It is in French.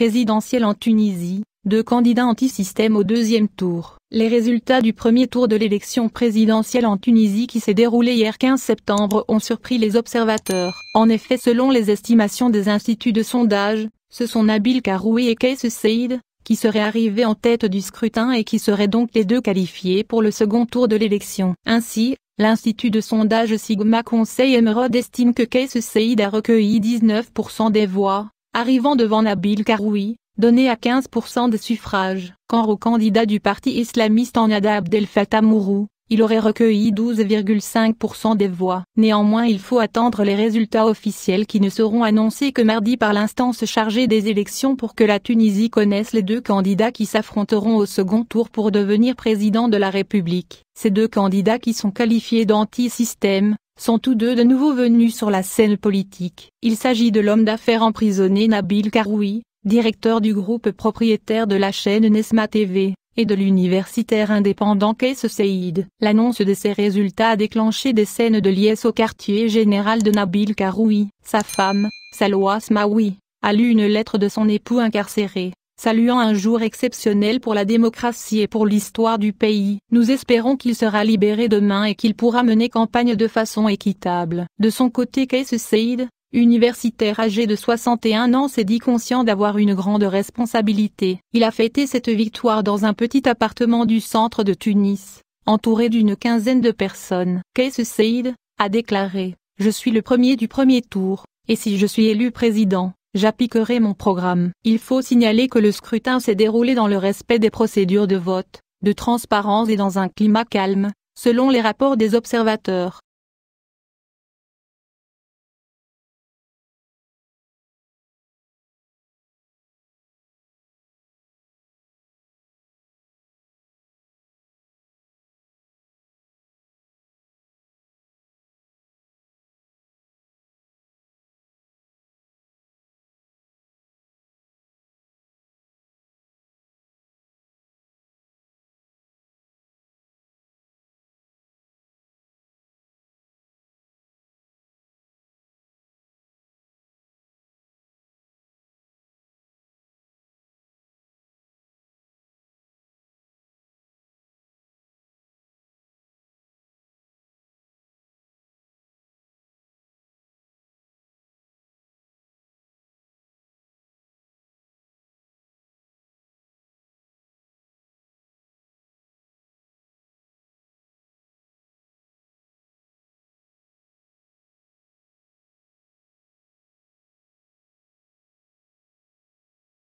présidentielle en Tunisie, deux candidats anti-système au deuxième tour. Les résultats du premier tour de l'élection présidentielle en Tunisie qui s'est déroulée hier 15 septembre ont surpris les observateurs. En effet, selon les estimations des instituts de sondage, ce sont Nabil Karoui et Kaïs Saïed qui seraient arrivés en tête du scrutin et qui seraient donc les deux qualifiés pour le second tour de l'élection. Ainsi, l'Institut de sondage Sigma Conseil Emrhod estime que Kaïs Saïed a recueilli 19% des voix, arrivant devant Nabil Karoui, donné à 15% des suffrages. Quant au candidat du parti islamiste Ennahda Abdel Fattah Mourou, il aurait recueilli 12,5% des voix. Néanmoins, il faut attendre les résultats officiels qui ne seront annoncés que mardi par l'instance chargée des élections pour que la Tunisie connaisse les deux candidats qui s'affronteront au second tour pour devenir président de la République. Ces deux candidats qui sont qualifiés d'anti-système sont tous deux de nouveaux venus sur la scène politique. Il s'agit de l'homme d'affaires emprisonné Nabil Karoui, directeur du groupe propriétaire de la chaîne Nesma TV, et de l'universitaire indépendant Kaïs Saïed. L'annonce de ces résultats a déclenché des scènes de liesse au quartier général de Nabil Karoui. Sa femme, Salwa Smaoui, a lu une lettre de son époux incarcéré, saluant un jour exceptionnel pour la démocratie et pour l'histoire du pays. Nous espérons qu'il sera libéré demain et qu'il pourra mener campagne de façon équitable. De son côté, Kaïs Saïed, universitaire âgé de 61 ans, s'est dit conscient d'avoir une grande responsabilité. Il a fêté cette victoire dans un petit appartement du centre de Tunis, entouré d'une quinzaine de personnes. Kaïs Saïed a déclaré « Je suis le premier du premier tour, et si je suis élu président, j'appliquerai mon programme. » Il faut signaler que le scrutin s'est déroulé dans le respect des procédures de vote, de transparence et dans un climat calme, selon les rapports des observateurs.